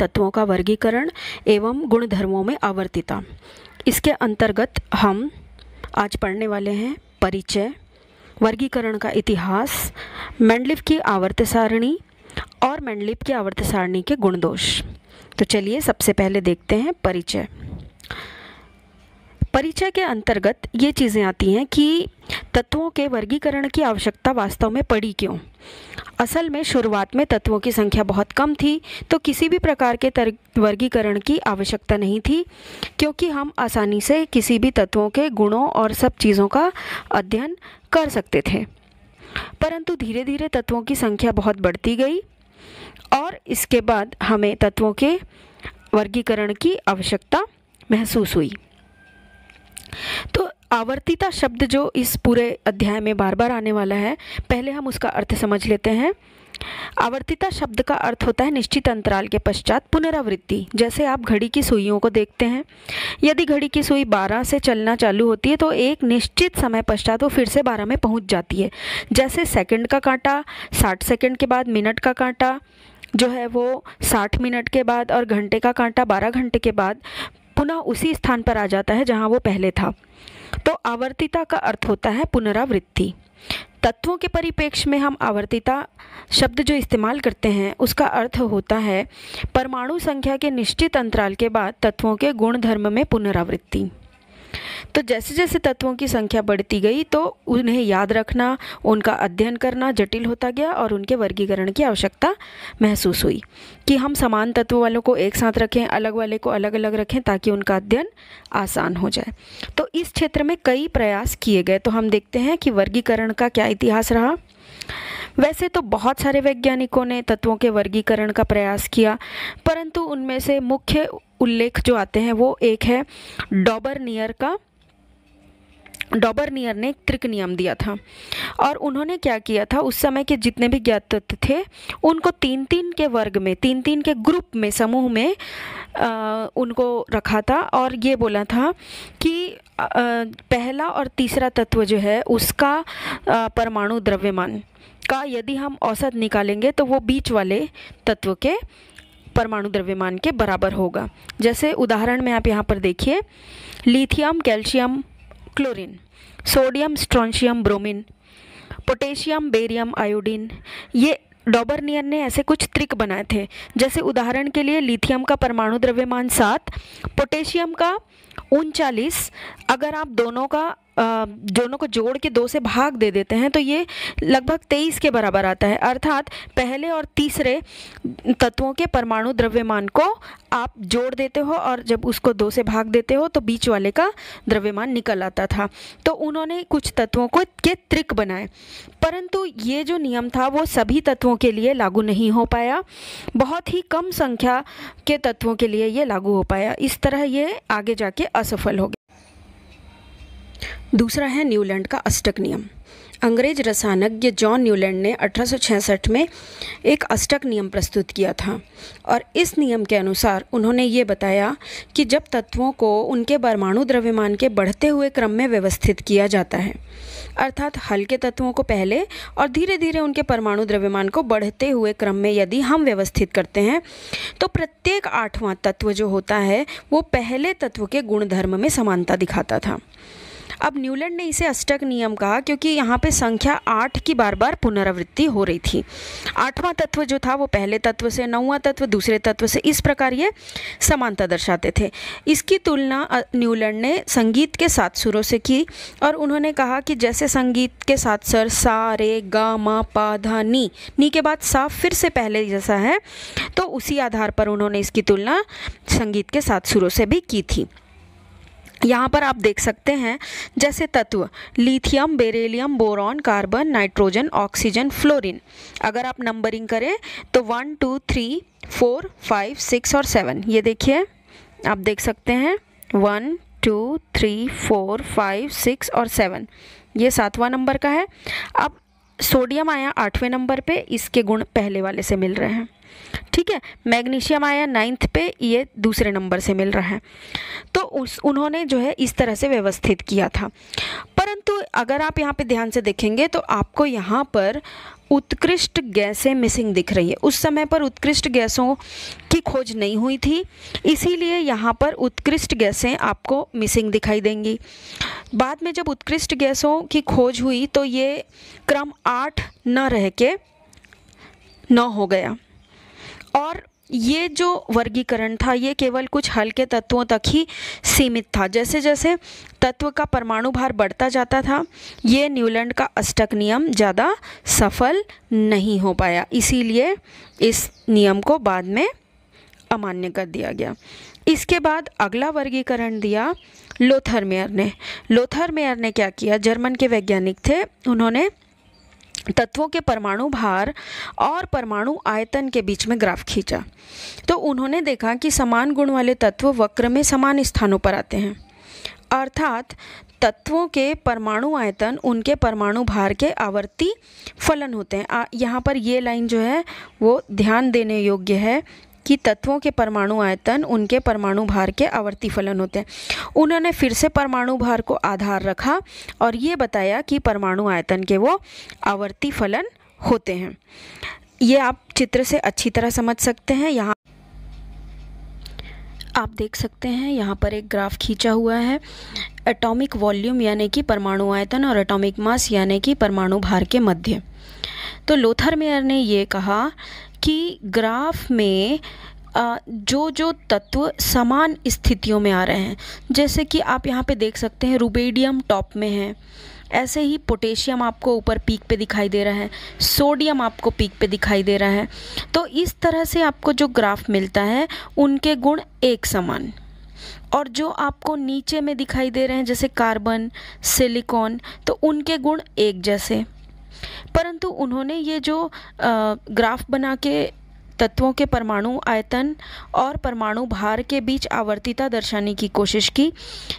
तत्वों का वर्गीकरण एवं गुणधर्मों में आवर्तिता। इसके अंतर्गत हम आज पढ़ने वाले हैं परिचय, वर्गीकरण का इतिहास, मेंडलीफ की आवर्त सारणी और मेंडलीफ की आवर्त सारणी के गुण दोष। तो चलिए सबसे पहले देखते हैं परिचय। परिचय के अंतर्गत ये चीज़ें आती हैं कि तत्वों के वर्गीकरण की आवश्यकता वास्तव में पड़ी क्यों। असल में शुरुआत में तत्वों की संख्या बहुत कम थी तो किसी भी प्रकार के वर्गीकरण की आवश्यकता नहीं थी, क्योंकि हम आसानी से किसी भी तत्वों के गुणों और सब चीज़ों का अध्ययन कर सकते थे। परंतु धीरे धीरे तत्वों की संख्या बहुत बढ़ती गई और इसके बाद हमें तत्वों के वर्गीकरण की आवश्यकता महसूस हुई। तो आवर्तिता शब्द जो इस पूरे अध्याय में बार बार आने वाला है, पहले हम उसका अर्थ समझ लेते हैं। आवर्तिता शब्द का अर्थ होता है निश्चित अंतराल के पश्चात पुनरावृत्ति। जैसे आप घड़ी की सुइयों को देखते हैं, यदि घड़ी की सुई 12 से चलना चालू होती है तो एक निश्चित समय पश्चात वो फिर से 12 में पहुंच जाती है। जैसे सेकंड का कांटा 60 सेकंड के बाद, मिनट का कांटा जो है वो 60 मिनट के बाद और घंटे का कांटा 12 घंटे के बाद पुनः उसी स्थान पर आ जाता है जहाँ वो पहले था। तो आवर्तिता का अर्थ होता है पुनरावृत्ति। तत्वों के परिप्रेक्ष्य में हम आवर्तिता शब्द जो इस्तेमाल करते हैं उसका अर्थ होता है परमाणु संख्या के निश्चित अंतराल के बाद तत्वों के गुण धर्म में पुनरावृत्ति। तो जैसे जैसे तत्वों की संख्या बढ़ती गई तो उन्हें याद रखना, उनका अध्ययन करना जटिल होता गया और उनके वर्गीकरण की आवश्यकता महसूस हुई कि हम समान तत्वों वालों को एक साथ रखें, अलग वाले को अलग अलग रखें ताकि उनका अध्ययन आसान हो जाए। तो इस क्षेत्र में कई प्रयास किए गए। तो हम देखते हैं कि वर्गीकरण का क्या इतिहास रहा। वैसे तो बहुत सारे वैज्ञानिकों ने तत्वों के वर्गीकरण का प्रयास किया, परंतु उनमें से मुख्य उल्लेख जो आते हैं वो एक है डाबर नियर का। डाबर नियर ने एक त्रिक नियम दिया था और उन्होंने क्या किया था, उस समय के जितने भी ज्ञात तत्व थे उनको तीन तीन के वर्ग में, तीन तीन के ग्रुप में, समूह में उनको रखा था और ये बोला था कि पहला और तीसरा तत्व जो है उसका परमाणु द्रव्यमान का यदि हम औसत निकालेंगे तो वो बीच वाले तत्व के परमाणु द्रव्यमान के बराबर होगा। जैसे उदाहरण में आप यहाँ पर देखिए, lithium, calcium, chlorine, sodium, strontium, bromine, potassium, barium, iodine. ये डाबर नियर ने ऐसे कुछ त्रिक बनाए थे। जैसे उदाहरण के लिए लिथियम का परमाणु द्रव्यमान 7, पोटेशियम का 39। अगर आप दोनों को जोड़ के 2 से भाग दे देते हैं तो ये लगभग 23 के बराबर आता है। अर्थात पहले और तीसरे तत्वों के परमाणु द्रव्यमान को आप जोड़ देते हो और जब उसको 2 से भाग देते हो तो बीच वाले का द्रव्यमान निकल आता था। तो उन्होंने कुछ तत्वों को के त्रिक बनाए, परंतु ये जो नियम था वो सभी तत्वों के लिए लागू नहीं हो पाया। बहुत ही कम संख्या के तत्वों के लिए ये लागू हो पाया। इस तरह ये आगे जाके असफल हो गया। दूसरा है न्यूलैंड का अष्टक नियम। अंग्रेज रसायनज्ञ जॉन न्यूलैंड ने 1866 में एक अष्टक नियम प्रस्तुत किया था और इस नियम के अनुसार उन्होंने ये बताया कि जब तत्वों को उनके परमाणु द्रव्यमान के बढ़ते हुए क्रम में व्यवस्थित किया जाता है, अर्थात हल्के तत्वों को पहले और धीरे धीरे उनके परमाणु द्रव्यमान को बढ़ते हुए क्रम में यदि हम व्यवस्थित करते हैं तो प्रत्येक 8वां तत्व जो होता है वो पहले तत्व के गुणधर्म में समानता दिखाता था। अब न्यूलैंड ने इसे अष्टक नियम कहा क्योंकि यहाँ पे संख्या 8 की बार बार पुनरावृत्ति हो रही थी। 8वां तत्व जो था वो पहले तत्व से, 9वां तत्व दूसरे तत्व से, इस प्रकार ये समानता दर्शाते थे। इसकी तुलना न्यूलैंड ने संगीत के 7 सुरों से की और उन्होंने कहा कि जैसे संगीत के 7 स्वर सा, रे, गा, मा, पा, धा, नी, नी के बाद सा फिर से पहले जैसा है, तो उसी आधार पर उन्होंने इसकी तुलना संगीत के 7 सुरों से भी की थी। यहाँ पर आप देख सकते हैं जैसे तत्व lithium, beryllium, boron, carbon, nitrogen, oxygen, fluorine. अगर आप नंबरिंग करें तो 1, 2, 3, 4, 5, 6 और 7। ये देखिए आप देख सकते हैं 1, 2, 3, 4, 5, 6 और 7। ये 7वां नंबर का है। अब सोडियम आया 8वें नंबर पे, इसके गुण पहले वाले से मिल रहे हैं, ठीक है। मैग्नीशियम आया 9th पे, ये दूसरे नंबर से मिल रहा है। तो उन्होंने जो है इस तरह से व्यवस्थित किया था। परंतु अगर आप यहाँ पे ध्यान से देखेंगे तो आपको यहाँ पर उत्कृष्ट गैसें मिसिंग दिख रही है। उस समय पर उत्कृष्ट गैसों की खोज नहीं हुई थी, इसीलिए यहाँ पर उत्कृष्ट गैसें आपको मिसिंग दिखाई देंगी। बाद में जब उत्कृष्ट गैसों की खोज हुई तो ये क्रम 8 न रह के 9 हो गया। और ये जो वर्गीकरण था ये केवल कुछ हल्के तत्वों तक ही सीमित था। जैसे जैसे तत्व का परमाणु भार बढ़ता जाता था ये न्यूलैंड का अष्टक नियम ज़्यादा सफल नहीं हो पाया, इसीलिए इस नियम को बाद में अमान्य कर दिया गया। इसके बाद अगला वर्गीकरण दिया लूथर मेयर ने। लूथर मेयर ने क्या किया, जर्मन के वैज्ञानिक थे, उन्होंने तत्वों के परमाणु भार और परमाणु आयतन के बीच में ग्राफ खींचा। तो उन्होंने देखा कि समान गुण वाले तत्व वक्र में समान स्थानों पर आते हैं, अर्थात तत्वों के परमाणु आयतन उनके परमाणु भार के आवर्ती फलन होते हैं। यहाँ पर ये लाइन जो है वो ध्यान देने योग्य है कि तत्वों के परमाणु आयतन उनके परमाणु भार के आवर्ती फलन होते हैं। उन्होंने फिर से परमाणु भार को आधार रखा और ये बताया कि परमाणु आयतन के वो आवर्ती फलन होते हैं। ये आप चित्र से अच्छी तरह समझ सकते हैं। यहाँ आप देख सकते हैं यहाँ पर एक ग्राफ खींचा हुआ है एटॉमिक वॉल्यूम यानी कि परमाणु आयतन और एटॉमिक मास यानी कि परमाणु भार के मध्य। तो लूथर मेयर ने ये कहा कि ग्राफ में जो जो तत्व समान स्थितियों में आ रहे हैं, जैसे कि आप यहाँ पे देख सकते हैं रुबेडियम टॉप में है, ऐसे ही पोटेशियम आपको ऊपर पीक पे दिखाई दे रहा है, सोडियम आपको पीक पे दिखाई दे रहा है। तो इस तरह से आपको जो ग्राफ मिलता है उनके गुण एक समान, और जो आपको नीचे में दिखाई दे रहे हैं जैसे कार्बन, सिलिकॉन, तो उनके गुण एक जैसे। परंतु उन्होंने ये जो ग्राफ बना के तत्वों के परमाणु आयतन और परमाणु भार के बीच आवर्तीता दर्शाने की कोशिश की,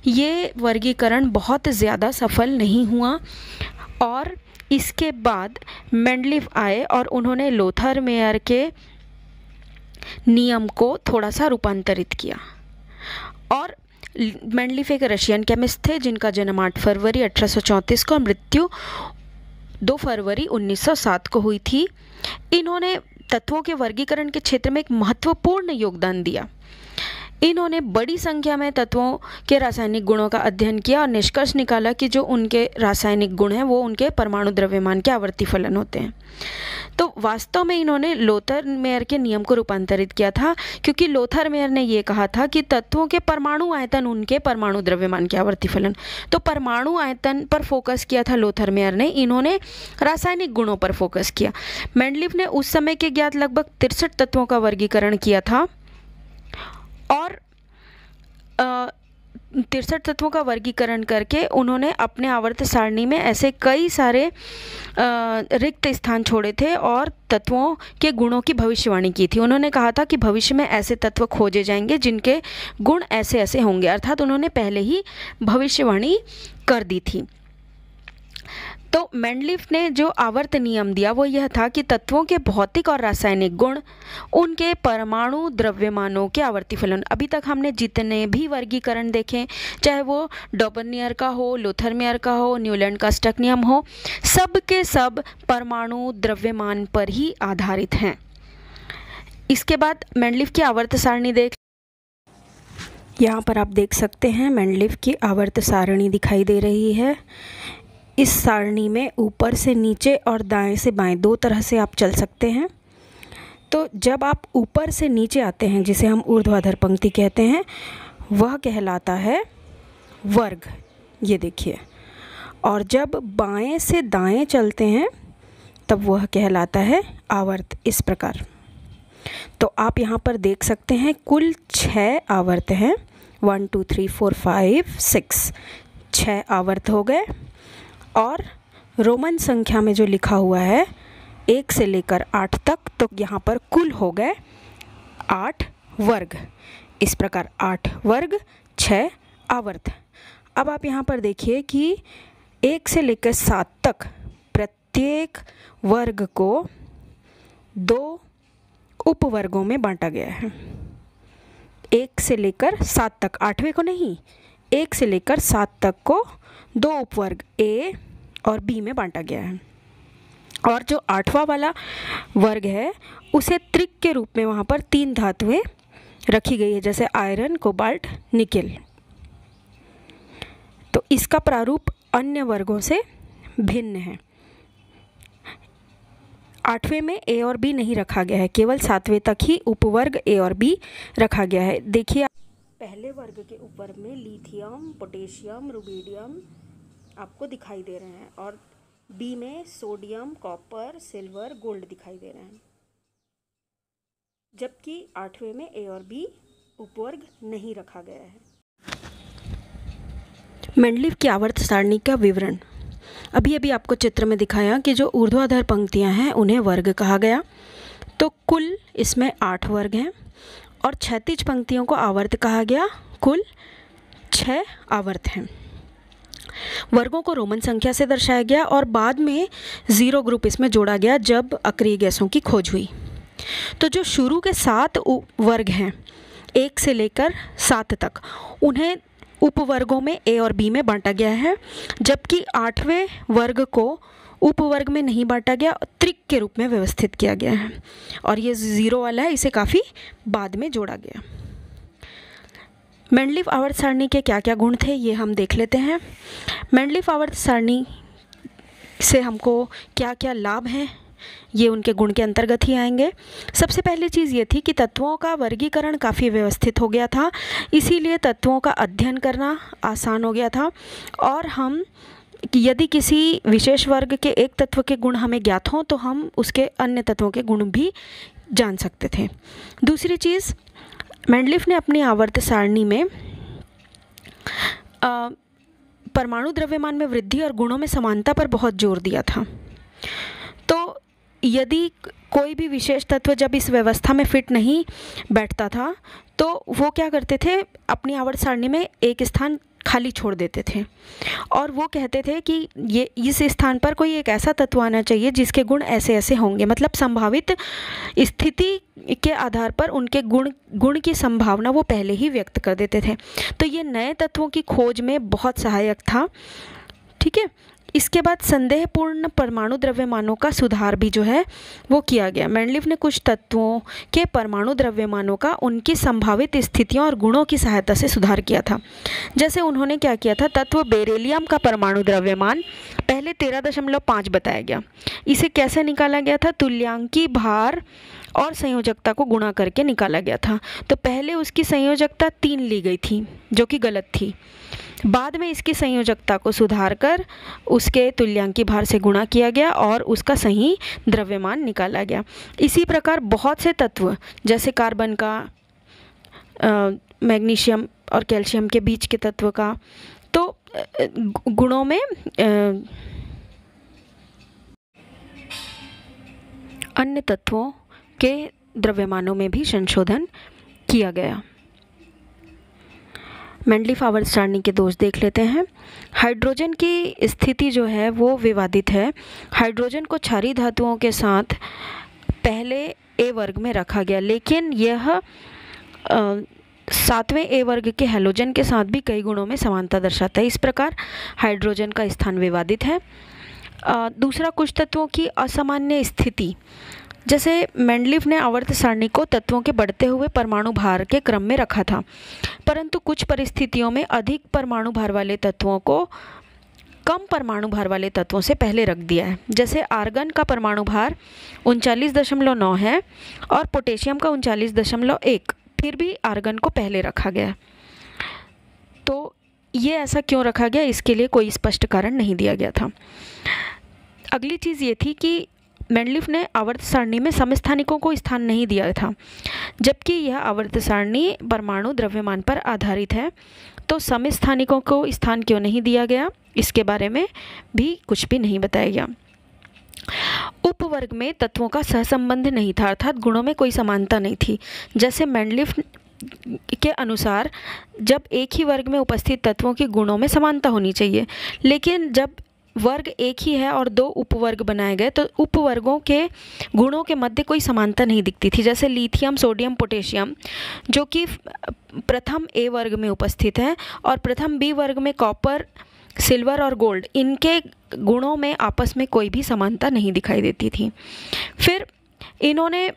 ये वर्गीकरण बहुत ज़्यादा सफल नहीं हुआ। और इसके बाद मेंडलीफ आए और उन्होंने लूथर मेयर के नियम को थोड़ा सा रूपांतरित किया। और मेंडलीफ एक रशियन केमिस्ट थे जिनका जन्म 8 फरवरी 1834 को, मृत्यु 2 फरवरी 1907 को हुई थी। इन्होंने तत्वों के वर्गीकरण के क्षेत्र में एक महत्वपूर्ण योगदान दिया। इन्होंने बड़ी संख्या में तत्वों के रासायनिक गुणों का अध्ययन किया और निष्कर्ष निकाला कि जो उनके रासायनिक गुण हैं वो उनके परमाणु द्रव्यमान के आवर्ती फलन होते हैं। तो वास्तव में इन्होंने लूथर मेयर के नियम को रूपांतरित किया था, क्योंकि लूथर मेयर ने ये कहा था कि तत्वों के परमाणु आयतन उनके परमाणु द्रव्यमान के आवर्ती फलन। तो परमाणु आयतन पर फोकस किया था लूथर मेयर ने, इन्होंने रासायनिक गुणों पर फोकस किया। मेंडलीफ ने उस समय के ज्ञात लगभग 63 तत्वों का वर्गीकरण किया था और 63 तत्वों का वर्गीकरण करके उन्होंने अपने आवर्त सारणी में ऐसे कई सारे रिक्त स्थान छोड़े थे और तत्वों के गुणों की भविष्यवाणी की थी। उन्होंने कहा था कि भविष्य में ऐसे तत्व खोजे जाएंगे जिनके गुण ऐसे ऐसे होंगे, अर्थात उन्होंने पहले ही भविष्यवाणी कर दी थी। तो मेंडलीफ ने जो आवर्त नियम दिया वो यह था कि तत्वों के भौतिक और रासायनिक गुण उनके परमाणु द्रव्यमानों के आवर्ती फलन। अभी तक हमने जितने भी वर्गीकरण देखें, चाहे वो डाबर नियर का हो, लूथर मेयर का हो, न्यूलैंड का अष्टक नियम हो, सब के सब परमाणु द्रव्यमान पर ही आधारित हैं। इसके बाद मेंडलीफ की आवर्त सारणी यहाँ पर आप देख सकते हैं मेंडलीफ की आवर्त सारणी दिखाई दे रही है। इस सारणी में ऊपर से नीचे और दाएं से बाएं दो तरह से आप चल सकते हैं। तो जब आप ऊपर से नीचे आते हैं, जिसे हम ऊर्ध्वाधर पंक्ति कहते हैं, वह कहलाता है वर्ग, ये देखिए। और जब बाएं से दाएं चलते हैं तब वह कहलाता है आवर्त, इस प्रकार। तो आप यहाँ पर देख सकते हैं कुल 6 आवर्त हैं, 1 2 3 4 5 6, 6 आवर्त हो गए। और रोमन संख्या में जो लिखा हुआ है 1 से लेकर 8 तक, तो यहाँ पर कुल हो गए 8 वर्ग, इस प्रकार 8 वर्ग 6 आवर्त। अब आप यहाँ पर देखिए कि 1 से लेकर 7 तक प्रत्येक वर्ग को 2 उपवर्गों में बांटा गया है। 1 से लेकर 7 तक, 8वें को नहीं, 1 से लेकर 7 तक को 2 उपवर्ग A और B में बांटा गया है। और जो आठवां वाला वर्ग है उसे त्रिक के रूप में वहाँ पर तीन धातुएं रखी गई है, जैसे आयरन, कोबाल्ट, निकेल। तो इसका प्रारूप अन्य वर्गों से भिन्न है। आठवें में ए और बी नहीं रखा गया है, केवल सातवें तक ही उपवर्ग ए और बी रखा गया है। देखिए, पहले वर्ग के उपवर्ग में लिथियम, पोटेशियम, रुबीडियम आपको दिखाई दे रहे हैं, और बी में सोडियम, कॉपर, सिल्वर, गोल्ड दिखाई दे रहे हैं, जबकि आठवें में ए और बी उपवर्ग नहीं रखा गया है। मेंडलीफ की आवर्त सारणी का विवरण। अभी अभी आपको चित्र में दिखाया कि जो ऊर्ध्वाधर पंक्तियां हैं उन्हें वर्ग कहा गया। तो कुल इसमें 8 वर्ग हैं, और क्षैतिज पंक्तियों को आवर्त कहा गया। कुल 6 आवर्त हैं। वर्गों को रोमन संख्या से दर्शाया गया और बाद में जीरो ग्रुप इसमें जोड़ा गया जब अक्रिय गैसों की खोज हुई। तो जो शुरू के 7 वर्ग हैं 1 से लेकर 7 तक, उन्हें उपवर्गों में ए और बी में बांटा गया है, जबकि 8वें वर्ग को उपवर्ग में नहीं बांटा गया, त्रिक के रूप में व्यवस्थित किया गया है। और ये जीरो वाला है, इसे काफ़ी बाद में जोड़ा गया। मेंडलीफ आवर्त सारणी के क्या क्या गुण थे ये हम देख लेते हैं। मेंडलीफ आवर्त सारणी से हमको क्या क्या लाभ हैं ये उनके गुण के अंतर्गत ही आएंगे। सबसे पहली चीज़ ये थी कि तत्वों का वर्गीकरण काफ़ी व्यवस्थित हो गया था, इसीलिए तत्वों का अध्ययन करना आसान हो गया था। और हम यदि किसी विशेष वर्ग के एक तत्व के गुण हमें ज्ञात हों तो हम उसके अन्य तत्वों के गुण भी जान सकते थे। दूसरी चीज़, मेंडलीफ ने अपनी आवर्त सारणी में परमाणु द्रव्यमान में वृद्धि और गुणों में समानता पर बहुत जोर दिया था। तो यदि कोई भी विशेष तत्व जब इस व्यवस्था में फिट नहीं बैठता था तो वो क्या करते थे, अपनी आवर्त सारणी में एक स्थान खाली छोड़ देते थे, और वो कहते थे कि ये इस स्थान पर कोई एक ऐसा तत्व आना चाहिए जिसके गुण ऐसे ऐसे होंगे। मतलब संभावित स्थिति के आधार पर उनके गुण की संभावना वो पहले ही व्यक्त कर देते थे। तो ये नए तत्वों की खोज में बहुत सहायक था। ठीक है, इसके बाद संदेहपूर्ण परमाणु द्रव्यमानों का सुधार भी जो है वो किया गया। मेंडलीफ ने कुछ तत्वों के परमाणु द्रव्यमानों का उनकी संभावित स्थितियों और गुणों की सहायता से सुधार किया था। जैसे उन्होंने क्या किया था, तत्व बेरिलियम का परमाणु द्रव्यमान पहले 13.5 बताया गया, इसे कैसे निकाला गया था, तुल्यांकी भार और संयोजकता को गुणा करके निकाला गया था। तो पहले उसकी संयोजकता 3 ली गई थी जो कि गलत थी, बाद में इसकी संयोजकता को सुधारकर उसके तुल्यांकी भार से गुणा किया गया और उसका सही द्रव्यमान निकाला गया। इसी प्रकार बहुत से तत्व जैसे कार्बन का, मैग्नीशियम और कैल्शियम के बीच के तत्व का, तो गुणों में अन्य तत्वों के द्रव्यमानों में भी संशोधन किया गया। मेंडलीफ आवर्त सारणी के दोष देख लेते हैं। हाइड्रोजन की स्थिति जो है वो विवादित है। हाइड्रोजन को क्षारीय धातुओं के साथ पहले ए वर्ग में रखा गया, लेकिन यह 7वें ए वर्ग के हैलोजन के साथ भी कई गुणों में समानता दर्शाता है। इस प्रकार हाइड्रोजन का स्थान विवादित है। दूसरा, कुछ तत्वों की असामान्य स्थिति। जैसे मेंडलीफ ने आवर्त सारणी को तत्वों के बढ़ते हुए परमाणु भार के क्रम में रखा था, परंतु कुछ परिस्थितियों में अधिक परमाणु भार वाले तत्वों को कम परमाणु भार वाले तत्वों से पहले रख दिया है। जैसे आर्गन का परमाणु भार 39.9 है और पोटेशियम का 39.1, फिर भी आर्गन को पहले रखा गया। तो ये ऐसा क्यों रखा गया, इसके लिए कोई स्पष्ट कारण नहीं दिया गया था। अगली चीज़ ये थी कि मेंडलीफ ने आवर्त सारणी में समस्थानिकों को स्थान नहीं दिया था, जबकि यह आवर्त सारणी परमाणु द्रव्यमान पर आधारित है। तो समस्थानिकों को स्थान क्यों नहीं दिया गया, इसके बारे में भी कुछ भी नहीं बताया गया। उपवर्ग में तत्वों का सहसंबंध नहीं था, अर्थात गुणों में कोई समानता नहीं थी। जैसे मेंडलीफ के अनुसार जब एक ही वर्ग में उपस्थित तत्वों की गुणों में समानता होनी चाहिए, लेकिन जब वर्ग एक ही है और 2 उपवर्ग बनाए गए तो उपवर्गों के गुणों के मध्य कोई समानता नहीं दिखती थी। जैसे लिथियम, सोडियम, पोटेशियम जो कि प्रथम ए वर्ग में उपस्थित है, और प्रथम बी वर्ग में कॉपर, सिल्वर और गोल्ड, इनके गुणों में आपस में कोई भी समानता नहीं दिखाई देती थी। फिर इन्होंने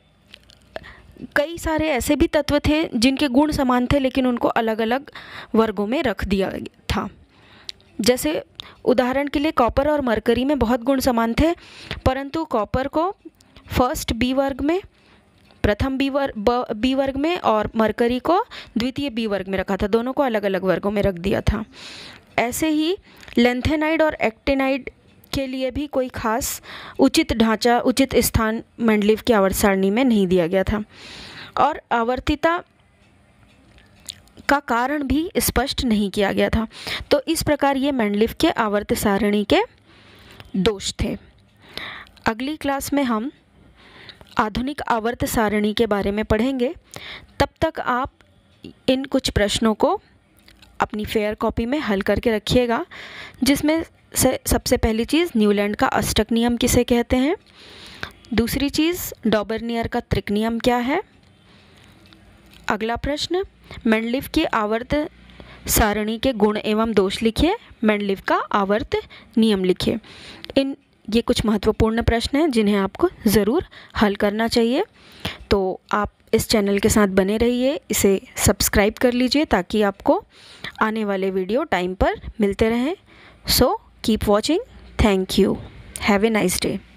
कई सारे ऐसे भी तत्व थे जिनके गुण समान थे लेकिन उनको अलग अलग वर्गों में रख दिया था। जैसे उदाहरण के लिए कॉपर और मरकरी में बहुत गुण समान थे, परंतु कॉपर को फर्स्ट बी वर्ग में, प्रथम बी वर्ग में और मरकरी को द्वितीय बी वर्ग में रखा था, दोनों को अलग अलग वर्गों में रख दिया था। ऐसे ही लेंथेनाइड और एक्टिनाइड के लिए भी कोई खास उचित ढांचा, उचित स्थान मेंडलीफ की आवर्त सारणी में नहीं दिया गया था, और आवर्तिता का कारण भी स्पष्ट नहीं किया गया था। तो इस प्रकार ये मेंडलीफ के आवर्त सारणी के दोष थे। अगली क्लास में हम आधुनिक आवर्त सारणी के बारे में पढ़ेंगे। तब तक आप इन कुछ प्रश्नों को अपनी फेयर कॉपी में हल करके रखिएगा, जिसमें से सबसे पहली चीज़ न्यूलैंड का अष्टक नियम किसे कहते हैं, दूसरी चीज़ डाबर नियर का त्रिक नियम क्या है। अगला प्रश्न, मेंडलीफ की आवर्त सारणी के गुण एवं दोष लिखिए, मेंडलीफ का आवर्त नियम लिखिए। ये कुछ महत्वपूर्ण प्रश्न हैं जिन्हें आपको ज़रूर हल करना चाहिए। तो आप इस चैनल के साथ बने रहिए, इसे सब्सक्राइब कर लीजिए ताकि आपको आने वाले वीडियो टाइम पर मिलते रहें। So keep watching, thank you, have a nice day.